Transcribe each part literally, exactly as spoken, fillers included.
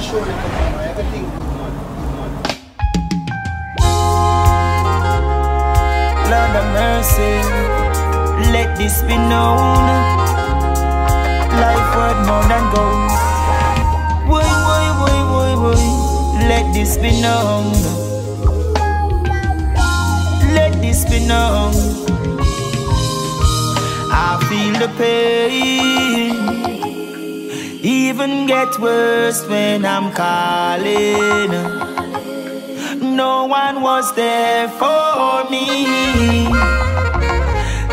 gonna show you everything. Lord have mercy, let this be known. Life worth more than gold. Woy, woy, woy, woy, woy, let this be known. Let this be known. I feel the pain. Even get worse when I'm calling. No one was there for me.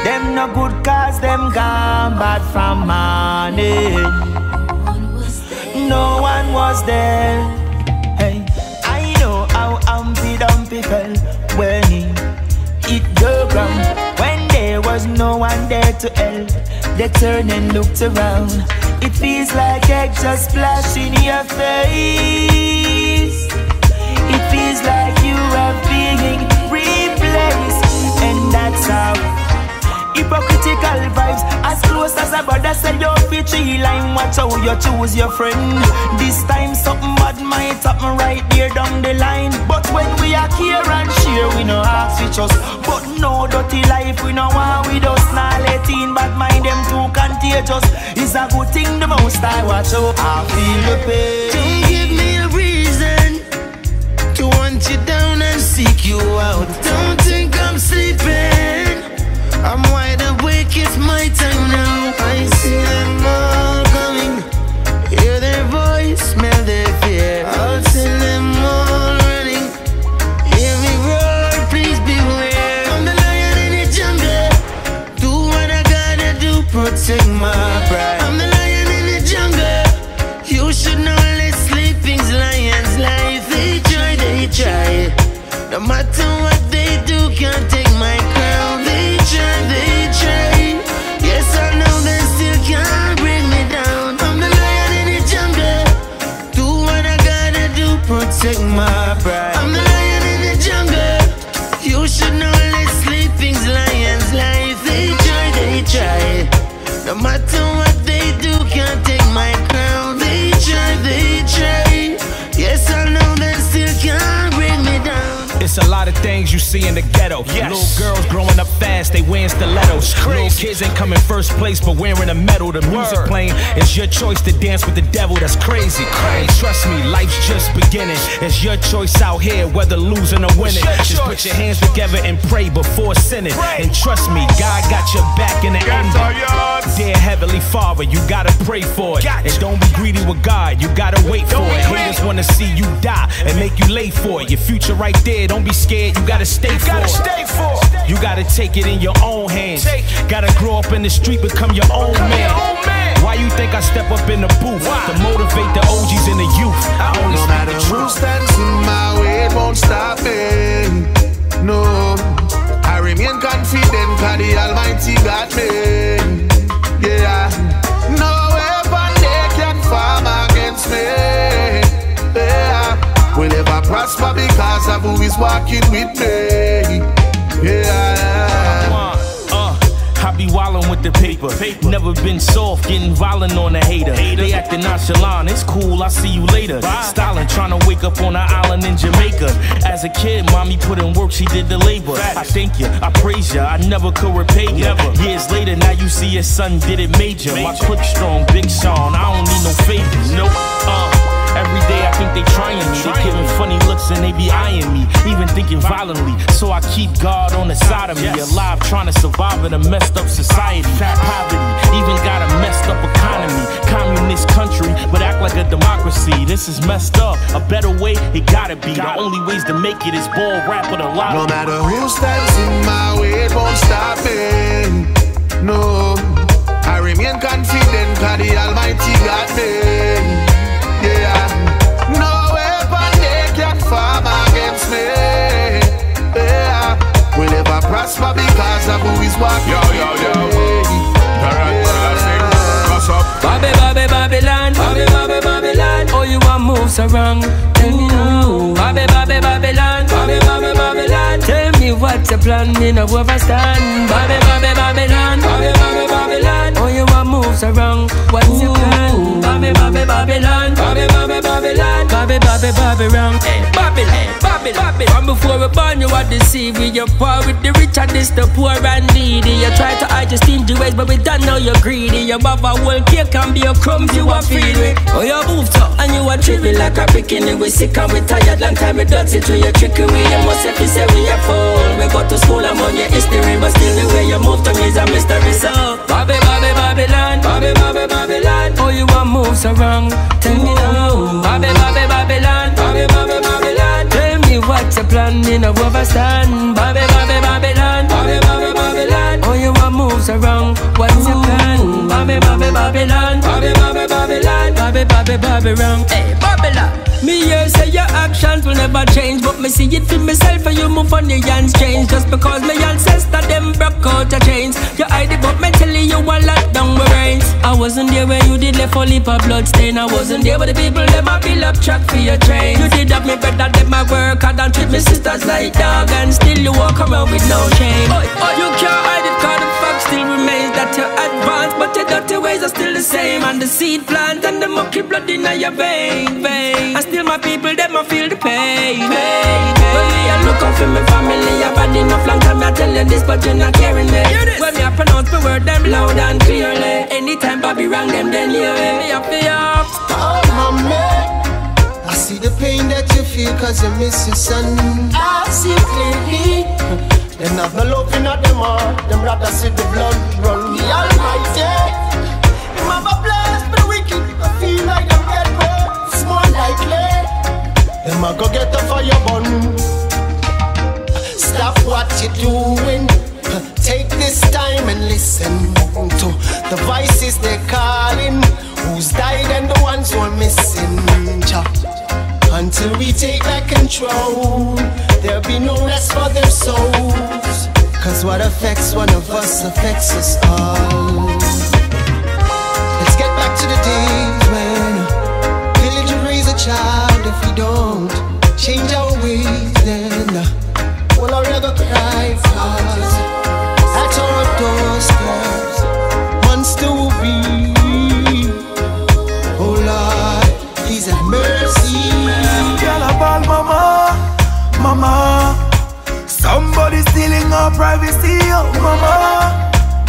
Them no good cause them gone bad from morning. No one was there. Hey, I know how Humpty Dumpty felt when he hit the ground. When there was no one there to help, they turned and looked around. It feels like eggs just splash in your face. It feels like you are being replaced. And that's how hypocritical vibes. As close as a brother said your tree line. Watch how you choose your friend. This time something bad might happen right there down the line. But when we are here and share, we no ask with us. But no dirty life, we no want with us. Now let in bad mind, them too contagious. It's a good thing the most I watch out. I feel the pain. Don't give me a reason to hunt you down and seek you out. Don't think I'm sleeping, I'm wide awake, it's my time now. I see them all coming, hear their voice, smell their fear. I'll see them all running, hear me roar, please beware. I'm the lion in the jungle, do what I gotta do, protect my pride. I'm the lion in the jungle, you should know let sleeping's lions' life. They try, they try, no matter what they do, can't take my crown. They try, they try. Yes, I know they still can't bring me down. I'm the lion in the jungle, do what I gotta do, protect my pride. I'm the lion in the jungle, you should know let sleeping's lions' life. They try, they try, no matter what they do, can't take my crown. They try, they try. Yes, I know they still can't bring me down. It's a lot of things you see in the ghetto. Yes. Little girls growing up fast, they wearing stilettos. Little kids ain't coming first place, but wearing a medal. The music Word. playing is your choice to dance with the devil. That's crazy. Crazy. Trust me, life's just beginning. It's your choice out here, whether losing or winning. Just put your hands together and pray before sinning. Pray. And trust me, God got your back in the end. Dear Heavenly Father, you gotta pray for it. Gotcha. And don't be greedy with God, you gotta wait don't for it. Haters wanna see you die and make you late for it. Your future right there. Don't be scared, you gotta stay you for gotta it. Stay for. You gotta take it in your own hands. Take. Gotta grow up in the street, become your own, become man. Your own man. Why you think I step up in the booth? Why? To motivate the O Gs and the youth. I only no matter who stands in my way, it won't stop me. No, I remain confident, 'cause the Almighty got me. Yeah, no weapon they can farm against me. Yeah. Will ever prosper because of who is walking with me. Yeah. Uh, I be wallin' with the paper. paper. Never been soft, getting violent on a hater. hater. They actin' nonchalant, it's cool, I'll see you later. Bye. Stylin', tryna wake up on an island in Jamaica. As a kid, mommy put in work, she did the labor. Fact. I thank ya, I praise ya, I never could repay ya. Never. Years later, now you see your son did it major. major. My clip strong, Big Sean, I don't need no favors. Nope. Uh, Every day I think they trying me. They giving funny looks and they be eyeing me. Even thinking violently. So I keep God on the side of me. Alive trying to survive in a messed up society. Poverty, even got a messed up economy. Communist country, but act like a democracy. This is messed up, a better way, it gotta be. The only ways to make it is ball, rap, or the lottery. No matter who stands in my way, it won't stop me. No, I remain confident, 'cause the Almighty got me. Yeah. No weapon they can farm against me. Yeah. We'll never prosper because of who is walking. Yo, yo, yo. Bobby, Bobby, Babylon. Bobby, Bobby, Babylon. Oh, you want move so wrong. Tell me no. Bobby, Bobby, Babylon. Bobby, Bobby, Babylon. Tell me what's your plan. Me no overstand. Bobby, Bobby, Babylon. Bobby, Bobby, Babylon. Oh, you want move so wrong. What's your plan? Bobby, Bobby, Babylon. Bobby, Bobby, Babylon, Babylon, Babylon, Babylon, Babylon, Babylon. From before we born, you are deceived with your power, with the rich and this, the poor and needy. You try to hide your stingy ways, but we don't know you're greedy. You have a whole cake and be a crumbs you are feed with. Oh, you moved up and you are trivial like a bikini. We sick and we tired, long time we don't sit with your trickery. You must have to say we are full. We go to school and on your history, but still the way you move to me is a mystery. So, Babylon, Babylon, Babylon, Babylon. Oh, you are moves so wrong. Tell me now, Babylon, Babylon, Babylon, Babylon. Tell me what's your plan, you know overstand. Babylon, Babylon, Babylon, Babylon. Oh, you are moves so wrong. What's your plan, Babylon, Babylon, Babylon, Babylon, Babylon, Babylon, Babylon. Me here say your actions will never change, but me see it for myself and you move on the hands change. Just because my ancestor them broke out the chains, you hide it but mentally you a lot down my brains. I wasn't there when you did left a leap of blood stain. I wasn't there when the people them a build up track for your train. You did that me better than my work, I don't treat my sisters like dog, and still you walk around with no shame. Oh, oh, you can't hide it cause the fact still remains that you're advanced, but your dirty ways are still the same. And the seed plant and the monkey blood in your vein, vein. Still my people, them I feel the pain. When me I look out for my family, I've had enough long time I tell you this, but you're not caring me. When me I pronounce my word, them loud and clearly. Anytime Bobby rang them, then hear me. Me I feel up. Oh mama, I see the pain that you feel cause you miss your son. I see clearly. Them have no love in them all. Them rather see the blood run. The Almighty, him have a bless for the wicked. I feel like I'm dead. Them a go get a fire bun. Stop what you doing. Take this time and listen to the voices they're calling. Who's died and the ones who are missing. Until we take back control, there'll be no rest for their souls. Cause what affects one of us affects us all. Let's get back to the days when child, if we don't change our ways, then will our ever cry falls at our doorsteps? Monster will be. Oh Lord, please have mercy. Girl, I call mama, mama. Somebody's stealing our privacy, oh mama,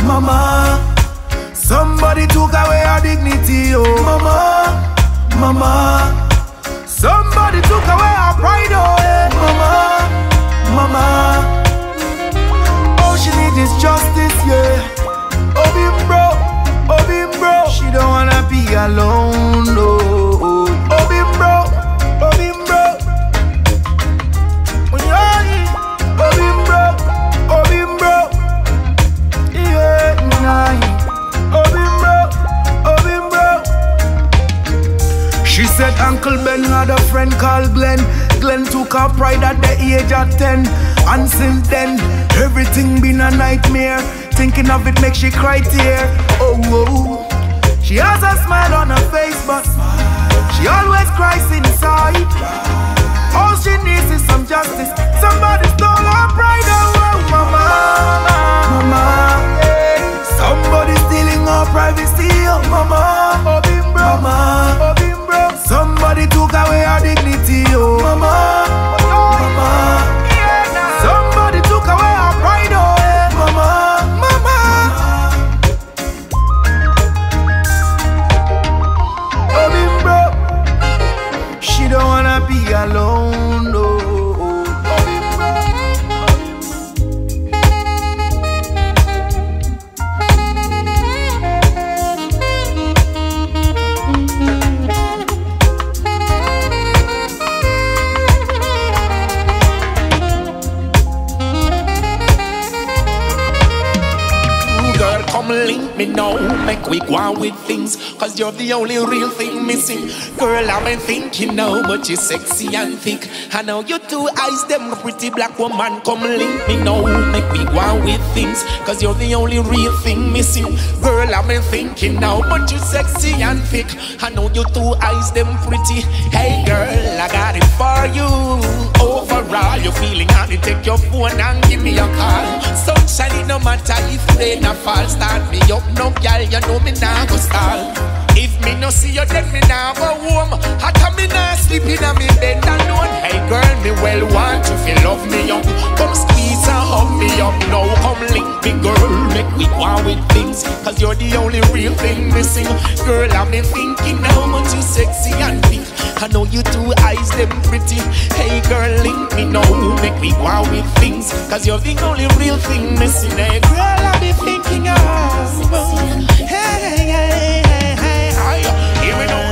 mama. Somebody took away our dignity, oh mama, mama. Somebody took away our pride, oh yeah. Mama, mama. All she need is justice, yeah. Oh bim bro, oh bim bro. She don't wanna be alone, no. Oh bim bro, oh bim bro. Oh bim bro, oh bim bro. Yeah, nah. Oh bim bro, oh bim bro. She said Uncle Ben had a friend called Glenn. Glenn took her pride at the age of ten, and since then everything been a nightmare. Thinking of it makes she cry tear. Oh, oh, she has a smile on her face, but she always cries inside. All she needs is some justice. Somebody stole her pride, oh mama, mama. Somebody stealing her privacy, oh mama, oh bim bro, mama. Somebody took away our dignity, oh mama, mama. Somebody took away our pride, oh yeah, mama, mama. Oh bim bro, she don't wanna be alone, no. Oh bim bro, oh bim bro. Mm-hmm. Link me now, make we go on with things, cause you're the only real thing missing. Girl, I've been thinking now, but you're sexy and thick. I know your two eyes, them pretty black woman. Come link me now, make we go on with things, cause you're the only real thing missing. Girl, I've been thinking now, but you're sexy and thick. I know your two eyes, them pretty. Hey girl, I got it for you. Overall, you're feeling honey, take your phone and give me a call. Sunshine, it no matter if rain or fall. Start me up now, girl, you know me now go stall. If me no see you, then me now go home. I come in inna me bed alone. Hey girl, me well want you fi love me up. Come squeeze and hug me up now. Come lick me girl, make me one with things, cause you're the only real thing missing. Girl, I've been thinking how much you sexy and big. I know you two eyes them pretty. Hey girl, link me now, make me one with things, cause you're the only real thing missing. Hey girl, I've been thinking of. Hey, hey, hey, hey, hey, here we go.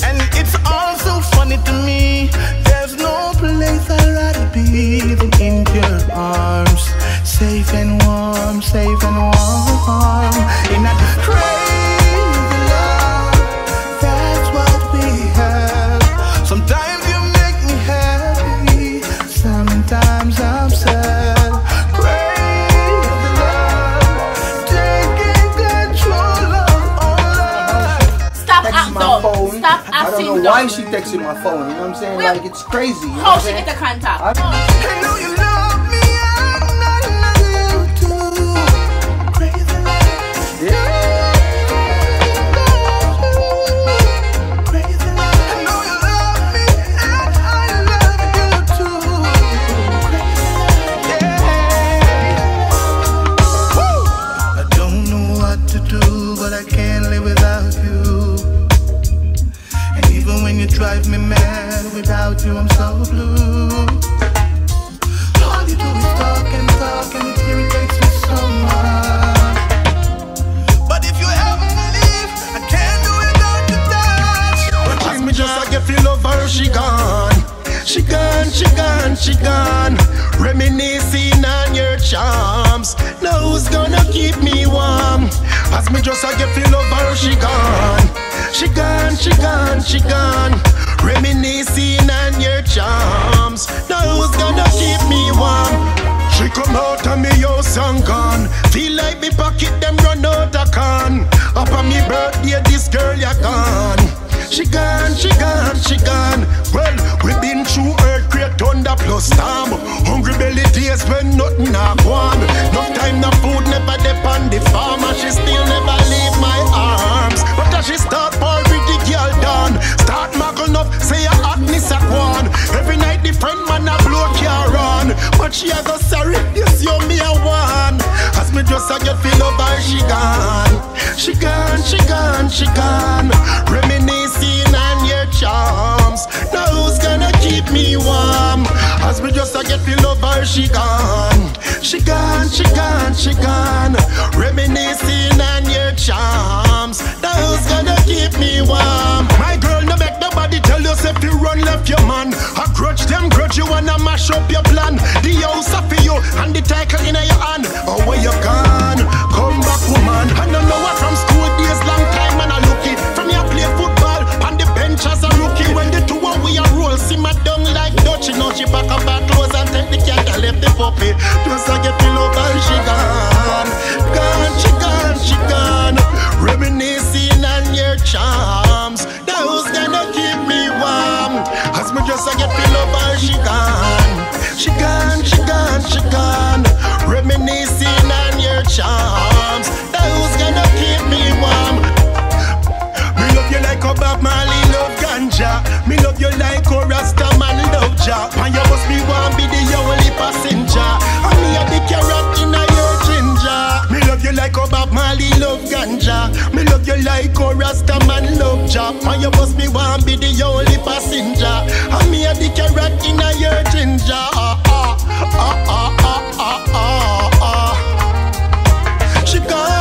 And it's all so funny to me. There's no place I'd rather be than in your arms, safe and warm, safe and warm. In a crazy love, that's what we have. Sometimes you make me happy, sometimes I'm sad. Phone. Stop asking. I don't know why she texted my phone. You know what I'm saying? We're like, it's crazy. You know oh, she get the crank up. I, I know you love me, and I love you too. Crazy love. Yeah. Crazy love. I know you love me, and I love you too. Crazy love. Yeah. Woo. I don't know what to do, but I can't live without you. Even when you drive me mad, without you I'm so blue. All you do is talk and talk, and it irritates me so much. But if you ever leave, I can't do without your touch. But treat me just like if you love her, she gone. She gone, she gone, she gone. Reminiscing on your charms. Now who's gonna keep me warm? Ask me just like if you love her, she gone. She gone, she gone, she gone. Reminiscing on your charms. Now who's gonna keep me warm? She come out of me house and gone. Feel like me pocket them run out of can. Up on me birthday this girl ya gone. She gone, she gone, she gone. Well, we been through earthquake, thunder plus storm. Hungry belly days when nothing a go on. No time, no food, never depend the farm. And she still never leave my arms. But as she start pour the girl down, start mugging up, say her hotness a go on. Every night the friend man a blow car on. But she a go sorry, this you me a one. As me just a get feel over, she gone. She gone, she gone, she gone. Reminiscing on your charms. Now who's gonna keep me warm? As me just a get feel over, she gone. She gone, she gone, she gone. Reminiscing on your charms. Now who's gonna keep me warm? My girl, no make nobody tell you if you run left your man. I grudge them, grudge you wanna mash up your plan. The house up for you and the title in your hand. Oh, where you gone? Come back, woman. I don't know what. From school days, long time, and I look it. From your play football, on the bench as a rookie. When the two of we are roll, see my dung like Dutchie. Now she back up her clothes and take the cat and left the puppy. Just I get the love and she gone. Gone, she gone, she gone. Reminiscing on your charms. Now who's gonna keep me warm? As me just I get the love and she gone. She gone, she gone, she gone. Reminiscing on your charms. Who's gonna keep me warm? Me love you like a Bob Marley love ganja. Me love you like a Rasta man love Jah. And you must be warm, be the only passenger. And me a the carrot in a your ginger. Me love you like a Bob Marley love ganja. Me love you like a Rasta man love Jah. And you must be warm, be the only passenger. And me a the carrot in a your ginger. Ah ah ah ah ah ah ah. ah. She gone.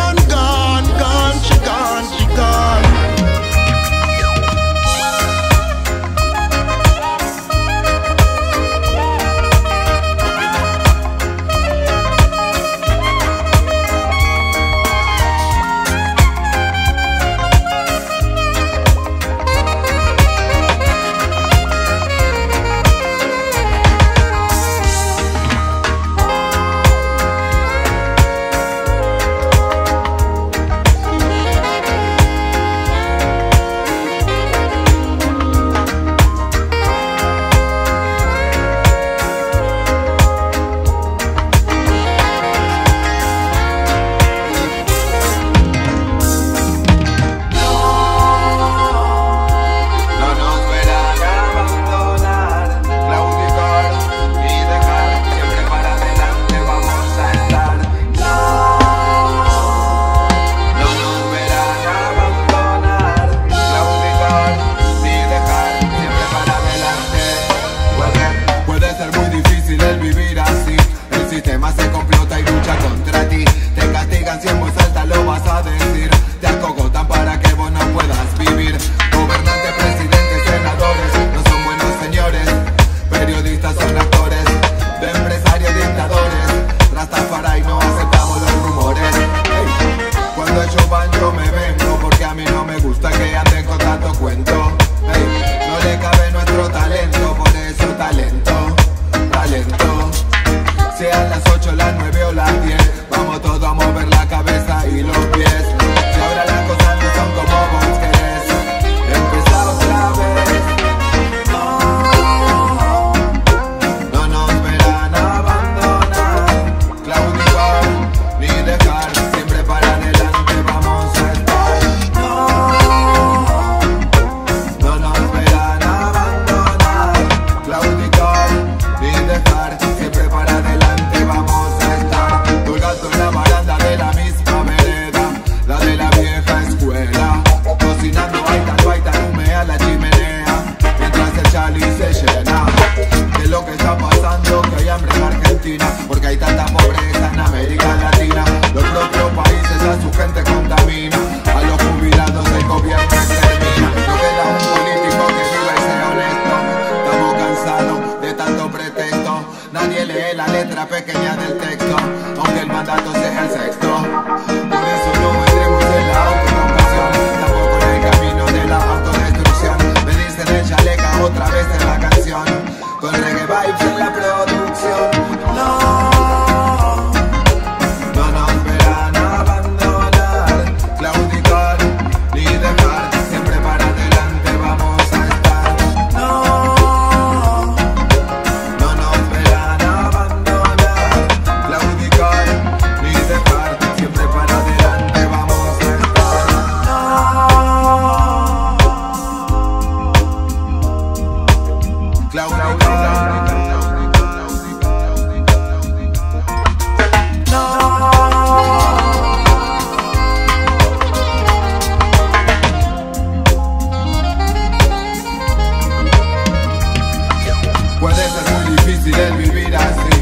ocho, las nueve o las diez. Vamos todos a mover la cabeza y los pies. Si ahora las cosas no son como vos querés, empezar otra vez. Oh, no nos verán abandonar, claudicar ni dejar. Siempre para adelante vamos a estar. Oh, no nos verán abandonar, claudicar ni dejar. Siempre para adelante vamos a estar. Tu gato en la baranda de la misma vereda, la de la vieja escuela, cocinando baita, baita, humea la chimenea, mientras el chali se llena de lo que está pasando, que hay hambre en Argentina, porque hay tanta pobreza en América Latina. Los propios países a su gente contamina, a los jubilados el gobierno extermina. No queda un político que viva y sea honesto. Estamos cansados de tanto pretexto. Nadie lee la letra pequeña del texto, aunque el mandato sea el sexto. Por eso no entremos en la autocompasión, tampoco en el camino de la autodestrucción. Me dicen el chaleca otra vez en la canción, con reggae vibes en la producción. No, no nos verán abandonar, claudicar ni dejar. Siempre para adelante vamos a estar. No, no nos verán abandonar, claudicar ni dejar. Siempre para adelante vamos a estar. No, claudicar. Puede ser muy difícil el vivir así.